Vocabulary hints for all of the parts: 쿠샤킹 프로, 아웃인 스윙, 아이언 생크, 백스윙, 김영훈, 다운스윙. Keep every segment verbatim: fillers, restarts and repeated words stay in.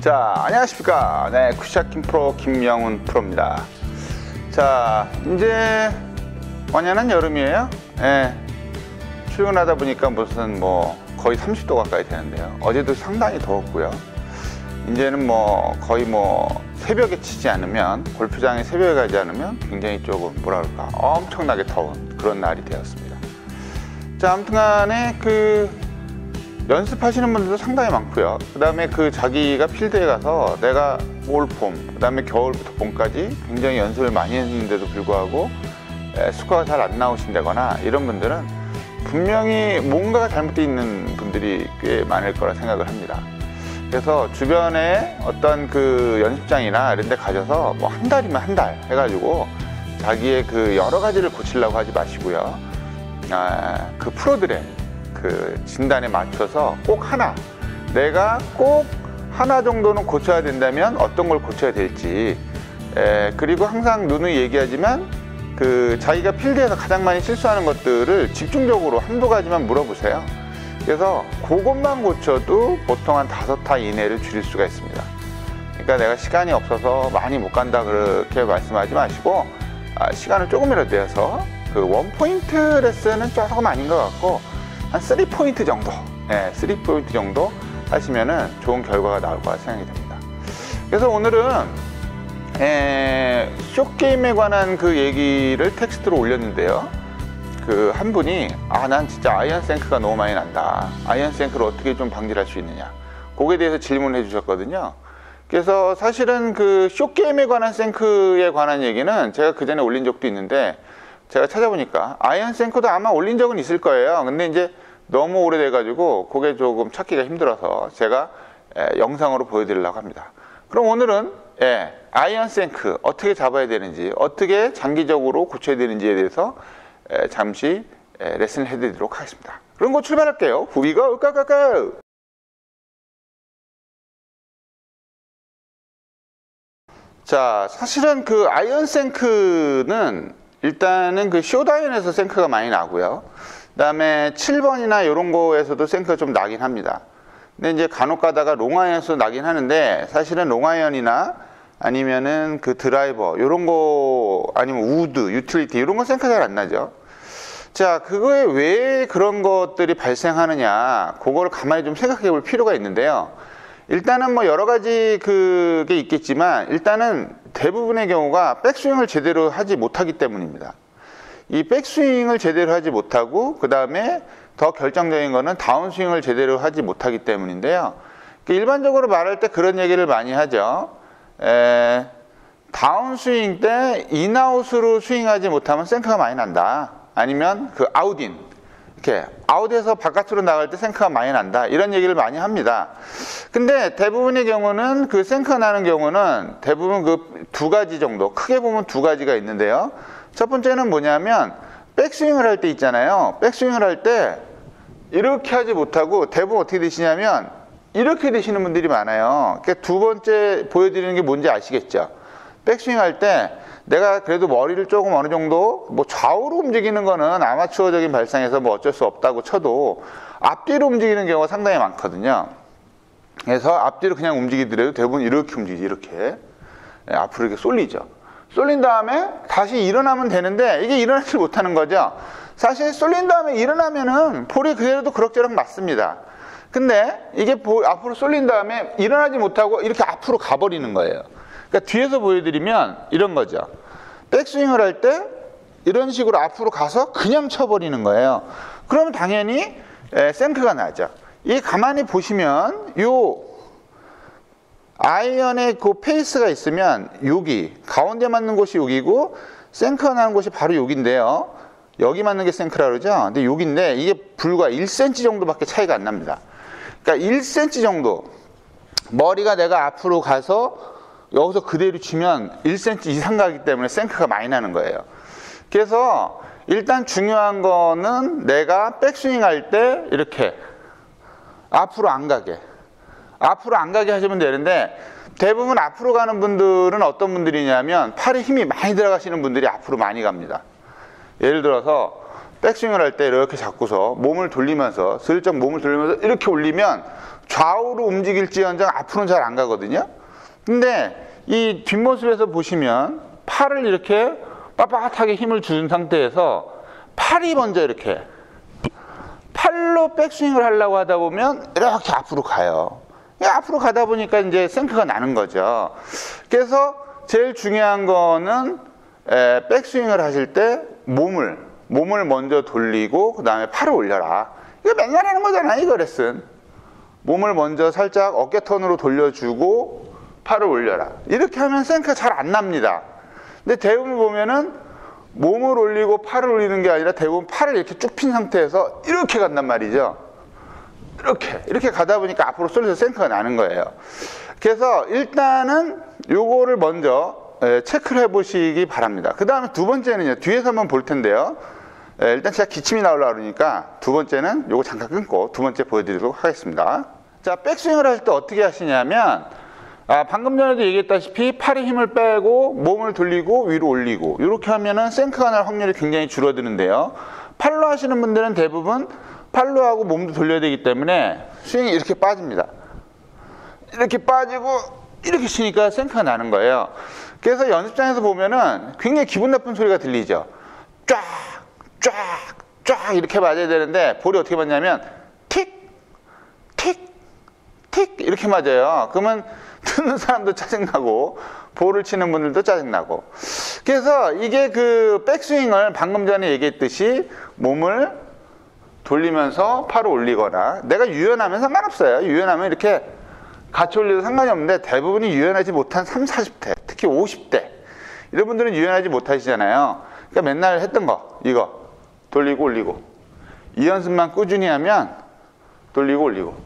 자, 안녕하십니까. 네, 쿠샤킹 프로 김영훈 프로입니다. 자, 이제 완연한 여름이에요. 네, 출근하다 보니까 무슨 뭐 거의 삼십 도 가까이 되는데요. 어제도 상당히 더웠고요. 이제는 뭐 거의 뭐 새벽에 치지 않으면, 골프장에 새벽에 가지 않으면 굉장히 조금 뭐라 그럴까, 엄청나게 더운 그런 날이 되었습니다. 자, 아무튼간에 그 연습하시는 분들도 상당히 많고요. 그 다음에 그 자기가 필드에 가서 내가 올 봄, 그 다음에 겨울부터 봄까지 굉장히 연습을 많이 했는데도 불구하고 스코어가 잘 안 나오신다거나 이런 분들은 분명히 뭔가가 잘못되어 있는 분들이 꽤 많을 거라 생각을 합니다. 그래서 주변에 어떤 그 연습장이나 이런 데 가셔서 뭐 한 달이면 한 달 해가지고 자기의 그 여러 가지를 고치려고 하지 마시고요. 아, 그 프로들의 그 진단에 맞춰서 꼭 하나, 내가 꼭 하나 정도는 고쳐야 된다면 어떤 걸 고쳐야 될지, 에, 그리고 항상 누누이 얘기하지만 그 자기가 필드에서 가장 많이 실수하는 것들을 집중적으로 한두 가지만 물어보세요. 그래서 그것만 고쳐도 보통 한 다섯 타 이내를 줄일 수가 있습니다. 그러니까 내가 시간이 없어서 많이 못 간다 그렇게 말씀하지 마시고, 아, 시간을 조금이라도 내서 그 일 포인트 레슨은 조금 아닌 것 같고 한 삼 포인트 정도, 네, 삼 포인트 정도 하시면은 좋은 결과가 나올 거라 생각이 됩니다. 그래서 오늘은 에, 숏게임에 관한 그 얘기를 텍스트로 올렸는데요. 그 한 분이, 아, 난 진짜 아이언 생크가 너무 많이 난다, 아이언 생크를 어떻게 좀 방지할 수 있느냐, 거기에 대해서 질문을 해주셨거든요. 그래서 사실은 그 숏게임에 관한 생크에 관한 얘기는 제가 그 전에 올린 적도 있는데, 제가 찾아보니까 아이언 생크도 아마 올린 적은 있을 거예요. 근데 이제 너무 오래돼가지고 그게 조금 찾기가 힘들어서 제가 에, 영상으로 보여드리려고 합니다. 그럼 오늘은 예, 아이언 생크 어떻게 잡아야 되는지, 어떻게 장기적으로 고쳐야 되는지에 대해서 에, 잠시 에, 레슨을 해드리도록 하겠습니다. 그럼 곧 출발할게요. 후비고 까까까. 자, 사실은 그 아이언 생크는 일단은 그 숏아이언에서 생크가 많이 나고요. 그 다음에 칠 번이나 이런 거에서도 생크가 좀 나긴 합니다. 근데 이제 간혹 가다가 롱아이언에서 나긴 하는데, 사실은 롱아이언이나 아니면은 그 드라이버 이런 거, 아니면 우드, 유틸리티 이런 거 생크가 잘 안 나죠. 자, 그거에 왜 그런 것들이 발생하느냐, 그걸 가만히 좀 생각해 볼 필요가 있는데요. 일단은 뭐 여러 가지 그게 있겠지만, 일단은 대부분의 경우가 백스윙을 제대로 하지 못하기 때문입니다. 이 백스윙을 제대로 하지 못하고, 그 다음에 더 결정적인 거는 다운스윙을 제대로 하지 못하기 때문인데요. 일반적으로 말할 때 그런 얘기를 많이 하죠. 에, 다운스윙 때 인아웃으로 스윙하지 못하면 생크가 많이 난다, 아니면 그 아웃인, 이렇게 아웃에서 바깥으로 나갈 때 생크가 많이 난다, 이런 얘기를 많이 합니다. 근데 대부분의 경우는 그 생크가 나는 경우는 대부분 그 두 가지 정도, 크게 보면 두 가지가 있는데요. 첫 번째는 뭐냐면, 백스윙을 할 때 있잖아요. 백스윙을 할 때 이렇게 하지 못하고 대부분 어떻게 되시냐면 이렇게 되시는 분들이 많아요. 그러니까 두 번째 보여드리는 게 뭔지 아시겠죠? 백스윙 할 때 내가 그래도 머리를 조금 어느 정도 뭐 좌우로 움직이는 거는 아마추어적인 발상에서 뭐 어쩔 수 없다고 쳐도 앞뒤로 움직이는 경우가 상당히 많거든요. 그래서 앞뒤로 그냥 움직이더라도 대부분 이렇게 움직이지, 이렇게. 네, 앞으로 이렇게 쏠리죠. 쏠린 다음에 다시 일어나면 되는데 이게 일어나지 못하는 거죠. 사실 쏠린 다음에 일어나면은 볼이 그래도 그럭저럭 맞습니다. 근데 이게 볼, 앞으로 쏠린 다음에 일어나지 못하고 이렇게 앞으로 가버리는 거예요. 그러니까 뒤에서 보여드리면 이런 거죠. 백스윙을 할 때 이런 식으로 앞으로 가서 그냥 쳐버리는 거예요. 그러면 당연히 에, 생크가 나죠. 이 가만히 보시면 요 아이언의 그 페이스가 있으면 여기 가운데 맞는 곳이 여기고 생크가 나는 곳이 바로 여기인데요. 여기 맞는 게 생크라 그러죠. 근데 여기인데 이게 불과 일 센티미터 정도밖에 차이가 안 납니다. 그러니까 일 센티미터 정도 머리가 내가 앞으로 가서 여기서 그대로 치면 일 센티미터 이상 가기 때문에 생크가 많이 나는 거예요. 그래서 일단 중요한 거는 내가 백스윙 할 때 이렇게 앞으로 안 가게, 앞으로 안 가게 하시면 되는데, 대부분 앞으로 가는 분들은 어떤 분들이냐면 팔에 힘이 많이 들어가시는 분들이 앞으로 많이 갑니다. 예를 들어서 백스윙을 할 때 이렇게 잡고서 몸을 돌리면서 슬쩍 몸을 돌리면서 이렇게 올리면 좌우로 움직일지언정 앞으로는 잘 안 가거든요. 근데 이 뒷모습에서 보시면 팔을 이렇게 빳빳하게 힘을 준 상태에서 팔이 먼저 이렇게 팔로 백스윙을 하려고 하다 보면 이렇게 앞으로 가요. 앞으로 가다 보니까 이제 생크가 나는 거죠. 그래서 제일 중요한 거는 백스윙을 하실 때 몸을 몸을 먼저 돌리고 그 다음에 팔을 올려라. 이거 맨날 하는 거잖아, 이거 레슨. 몸을 먼저 살짝 어깨턴으로 돌려주고 팔을 올려라. 이렇게 하면 생크가 잘 안 납니다. 근데 대부분 보면은 몸을 올리고 팔을 올리는 게 아니라 대부분 팔을 이렇게 쭉 핀 상태에서 이렇게 간단 말이죠. 이렇게 이렇게 가다 보니까 앞으로 쏠려서 생크가 나는 거예요. 그래서 일단은 요거를 먼저 체크를 해 보시기 바랍니다. 그 다음에 두 번째는요, 뒤에서 한번 볼 텐데요, 일단 제가 기침이 나오려고 그러니까 두 번째는 요거 잠깐 끊고 두 번째 보여드리도록 하겠습니다. 자, 백스윙을 하실 때 어떻게 하시냐면, 아, 방금 전에도 얘기했다시피 팔에 힘을 빼고 몸을 돌리고 위로 올리고 이렇게 하면은 생크가 날 확률이 굉장히 줄어드는데요, 팔로 하시는 분들은 대부분 팔로 하고 몸도 돌려야 되기 때문에 스윙이 이렇게 빠집니다. 이렇게 빠지고 이렇게 치니까 생크가 나는 거예요. 그래서 연습장에서 보면은 굉장히 기분 나쁜 소리가 들리죠. 쫙, 쫙, 쫙 이렇게 맞아야 되는데 볼이 어떻게 맞냐면 틱, 틱, 틱 이렇게 맞아요. 그러면 듣는 사람도 짜증나고 볼을 치는 분들도 짜증나고. 그래서 이게 그 백스윙을 방금 전에 얘기했듯이 몸을 돌리면서 팔을 올리거나, 내가 유연하면 상관없어요. 유연하면 이렇게 같이 올려도 상관이 없는데 대부분이 유연하지 못한 삼사십 대, 특히 오십 대 이런 분들은 유연하지 못하시잖아요. 그러니까 맨날 했던 거 이거 돌리고 올리고 이 연습만 꾸준히 하면 돌리고 올리고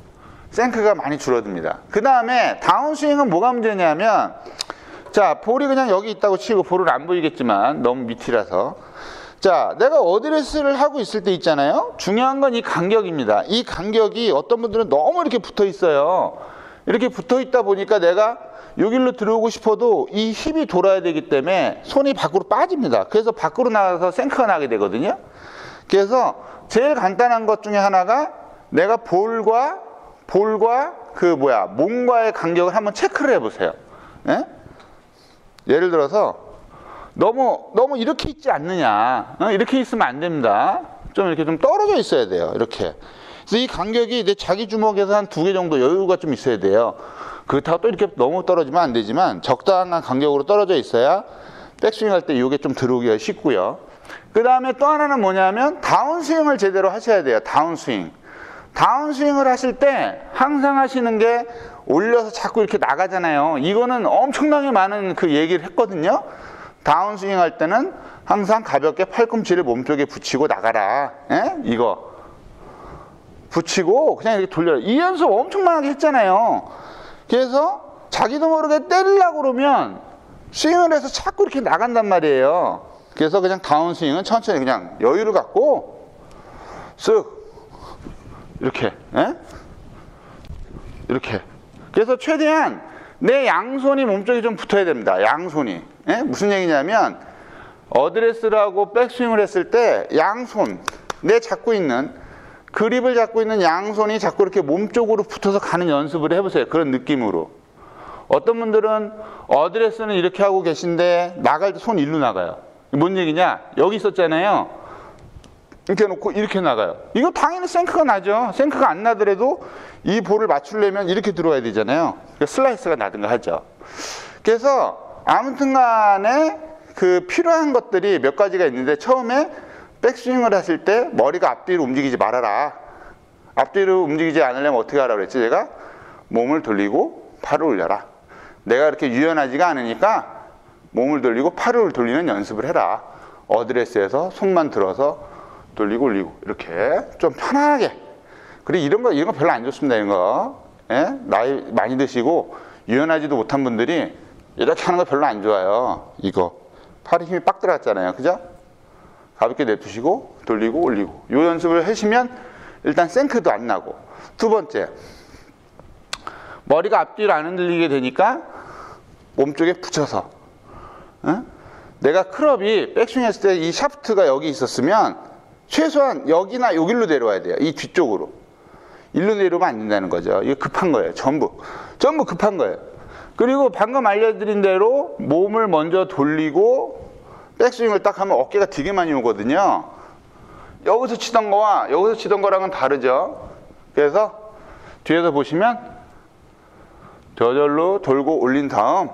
생크가 많이 줄어듭니다. 그 다음에 다운스윙은 뭐가 문제냐면, 자, 볼이 그냥 여기 있다고 치고, 볼은 안 보이겠지만 너무 밑이라서, 자, 내가 어드레스를 하고 있을 때 있잖아요. 중요한 건 이 간격입니다. 이 간격이 어떤 분들은 너무 이렇게 붙어 있어요. 이렇게 붙어 있다 보니까 내가 요 길로 들어오고 싶어도 이 힙이 돌아야 되기 때문에 손이 밖으로 빠집니다. 그래서 밖으로 나가서 생크가 나게 되거든요. 그래서 제일 간단한 것 중에 하나가 내가 볼과 볼과 그 뭐야 몸과의 간격을 한번 체크를 해보세요. 예? 예를 들어서 너무 너무 이렇게 있지 않느냐, 어? 이렇게 있으면 안 됩니다. 좀 이렇게 좀 떨어져 있어야 돼요, 이렇게. 그래서 이 간격이 내 자기 주먹에서 한 두 개 정도 여유가 좀 있어야 돼요. 그렇다고 또 이렇게 너무 떨어지면 안 되지만 적당한 간격으로 떨어져 있어야 백스윙 할 때 이게 좀 들어오기가 쉽고요. 그 다음에 또 하나는 뭐냐면 다운스윙을 제대로 하셔야 돼요. 다운스윙 다운스윙을 하실 때 항상 하시는 게 올려서 자꾸 이렇게 나가잖아요. 이거는 엄청나게 많은 그 얘기를 했거든요. 다운스윙 할 때는 항상 가볍게 팔꿈치를 몸쪽에 붙이고 나가라. 에? 이거 붙이고 그냥 이렇게 돌려라. 이 연습 엄청 많이 했잖아요. 그래서 자기도 모르게 때리려고 그러면 스윙을 해서 자꾸 이렇게 나간단 말이에요. 그래서 그냥 다운스윙은 천천히 그냥 여유를 갖고 쓱 이렇게, 에? 이렇게. 그래서 최대한 내 양손이 몸쪽에 좀 붙어야 됩니다. 양손이. 예? 무슨 얘기냐면 어드레스를 하고 백스윙을 했을 때 양손, 내 잡고 있는 그립을 잡고 있는 양손이 자꾸 이렇게 몸쪽으로 붙어서 가는 연습을 해보세요. 그런 느낌으로. 어떤 분들은 어드레스는 이렇게 하고 계신데 나갈 때 손 일로 나가요. 뭔 얘기냐, 여기 있었잖아요. 이렇게 놓고 이렇게 나가요. 이거 당연히 생크가 나죠. 생크가 안 나더라도 이 볼을 맞추려면 이렇게 들어와야 되잖아요. 슬라이스가 나든가 하죠. 그래서 아무튼 간에 그 필요한 것들이 몇 가지가 있는데, 처음에 백스윙을 하실 때 머리가 앞뒤로 움직이지 말아라. 앞뒤로 움직이지 않으려면 어떻게 하라고 그랬지? 제가 몸을 돌리고 팔을 올려라. 내가 이렇게 유연하지가 않으니까 몸을 돌리고 팔을 돌리는 연습을 해라. 어드레스에서 손만 들어서 돌리고 올리고 이렇게 좀 편하게. 그리고 이런 거 이런 거 별로 안 좋습니다, 이런 거. 예? 나이 많이 드시고 유연하지도 못한 분들이 이렇게 하는 거 별로 안 좋아요. 이거 팔에 힘이 빡 들어갔잖아요, 그죠? 가볍게 내두시고 돌리고 올리고 요 연습을 하시면 일단 생크도 안 나고, 두 번째 머리가 앞뒤로 안 흔들리게 되니까 몸쪽에 붙여서, 응? 내가 크롭이 백스윙 했을 때 이 샤프트가 여기 있었으면 최소한 여기나 여길로 내려와야 돼요. 이 뒤쪽으로. 일로 내려오면 안 된다는 거죠. 이게 급한 거예요. 전부. 전부 급한 거예요. 그리고 방금 알려드린 대로 몸을 먼저 돌리고 백스윙을 딱 하면 어깨가 되게 많이 오거든요. 여기서 치던 거와 여기서 치던 거랑은 다르죠. 그래서 뒤에서 보시면 저절로 돌고 올린 다음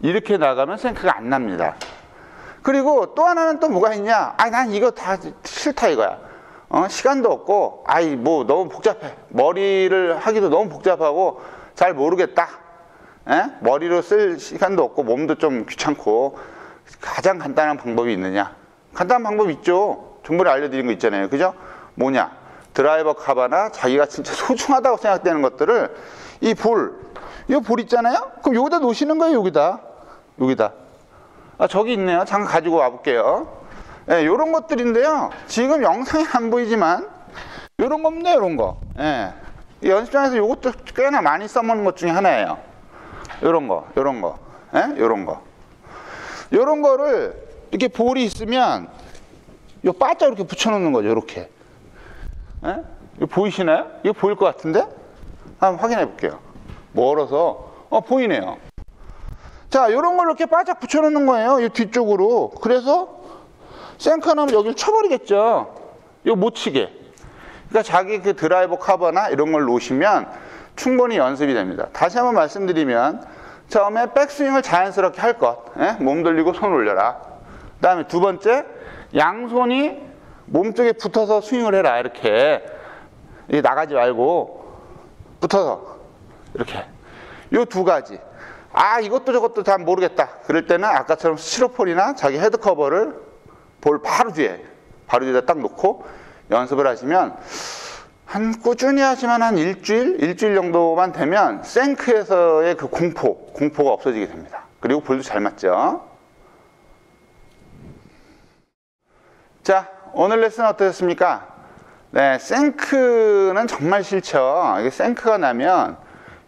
이렇게 나가면 생크가 안 납니다. 그리고 또 하나는 또 뭐가 있냐. 아, 난 이거 다 싫다 이거야. 어, 시간도 없고, 아이, 뭐 너무 복잡해. 머리를 하기도 너무 복잡하고 잘 모르겠다. 에? 머리로 쓸 시간도 없고 몸도 좀 귀찮고 가장 간단한 방법이 있느냐. 간단한 방법 있죠. 정보를 알려드린 거 있잖아요. 그죠? 뭐냐. 드라이버 카바나 자기가 진짜 소중하다고 생각되는 것들을 이 볼, 이 볼 있잖아요? 그럼 여기다 놓으시는 거예요. 여기다. 여기다. 아, 저기 있네요. 잠깐 가지고 와볼게요. 예, 요런 것들인데요. 지금 영상이 안 보이지만 요런 겁니다. 요런 거. 예. 연습장에서 요것도 꽤나 많이 써먹는 것 중에 하나예요. 요런 거, 요런 거, 예? 요런 거. 요런 거를 이렇게 볼이 있으면 요 바짝 이렇게 붙여놓는 거죠. 요렇게. 예? 이거 보이시나요? 이거 보일 것 같은데? 한번 확인해 볼게요. 멀어서. 어, 보이네요. 자, 요런 걸로 이렇게 바짝 붙여놓는 거예요. 이 뒤쪽으로. 그래서 생크 나면 여기를 쳐버리겠죠. 이거 못 치게. 그러니까 자기 그 드라이버 커버나 이런 걸 놓으시면 충분히 연습이 됩니다. 다시 한번 말씀드리면 처음에 백스윙을 자연스럽게 할 것. 예? 몸 돌리고 손 올려라. 그 다음에 두 번째, 양손이 몸쪽에 붙어서 스윙을 해라. 이렇게. 이게 나가지 말고 붙어서. 이렇게. 요 두 가지. 아, 이것도 저것도 다 모르겠다. 그럴 때는 아까처럼 스티로폼이나 자기 헤드 커버를 볼 바로 뒤에, 바로 뒤에다 딱 놓고 연습을 하시면 한 꾸준히 하시면 한 일주일, 일주일 정도만 되면 생크에서의 그 공포, 공포가 없어지게 됩니다. 그리고 볼도 잘 맞죠? 자, 오늘 레슨 어떠셨습니까? 네, 생크는 정말 싫죠. 이게 생크가 나면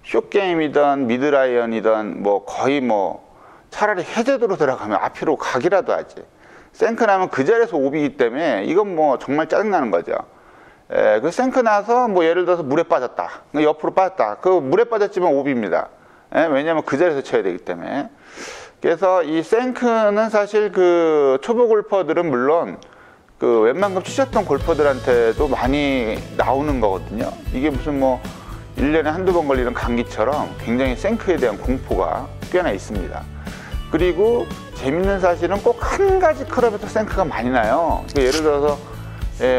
숏게임이든 미드라이언이든 뭐 거의 뭐 차라리 해제도로 들어가면 앞으로 각이라도 하지. 생크 나면 그 자리에서 오비이기 때문에 이건 뭐 정말 짜증나는 거죠. 예, 그 생크 나서 뭐 예를 들어서 물에 빠졌다. 옆으로 빠졌다. 그 물에 빠졌지만 오비입니다. 예, 왜냐면 그 자리에서 쳐야 되기 때문에. 그래서 이 생크는 사실 그 초보 골퍼들은 물론 그 웬만큼 치셨던 골퍼들한테도 많이 나오는 거거든요. 이게 무슨 뭐 일 년에 한두 번 걸리는 감기처럼 굉장히 생크에 대한 공포가 꽤나 있습니다. 그리고 재밌는 사실은 꼭 한 가지 클럽에서 생크가 많이 나요. 그러니까 예를 들어서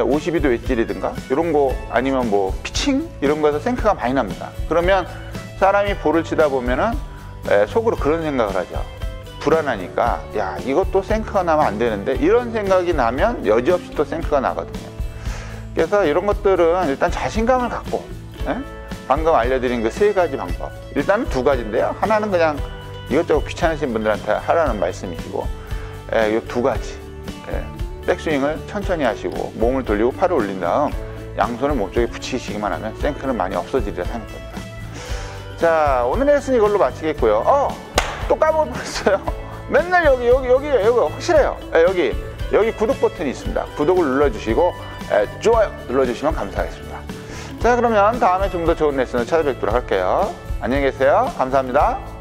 오십이 도 웨지라든가 이런 거 아니면 뭐 피칭 이런 거에서 생크가 많이 납니다. 그러면 사람이 볼을 치다 보면은 속으로 그런 생각을 하죠. 불안하니까 야, 이것도 생크가 나면 안 되는데 이런 생각이 나면 여지없이 또 생크가 나거든요. 그래서 이런 것들은 일단 자신감을 갖고, 예? 방금 알려드린 그 세 가지 방법, 일단은 두 가지인데요. 하나는 그냥 이것저것 귀찮으신 분들한테 하라는 말씀이시고, 예, 이 두 가지, 예, 백스윙을 천천히 하시고 몸을 돌리고 팔을 올린 다음 양손을 몸쪽에 붙이시기만 하면 생크는 많이 없어지리라 생각합니다. 자, 오늘의 레슨 이걸로 마치겠고요. 어, 또 까먹었어요. 맨날 여기 여기 여기 여기 확실해요. 예, 여기 여기 구독 버튼이 있습니다. 구독을 눌러주시고, 예, 좋아요 눌러주시면 감사하겠습니다. 자, 그러면 다음에 좀 더 좋은 레슨을 찾아뵙도록 할게요. 안녕히 계세요. 감사합니다.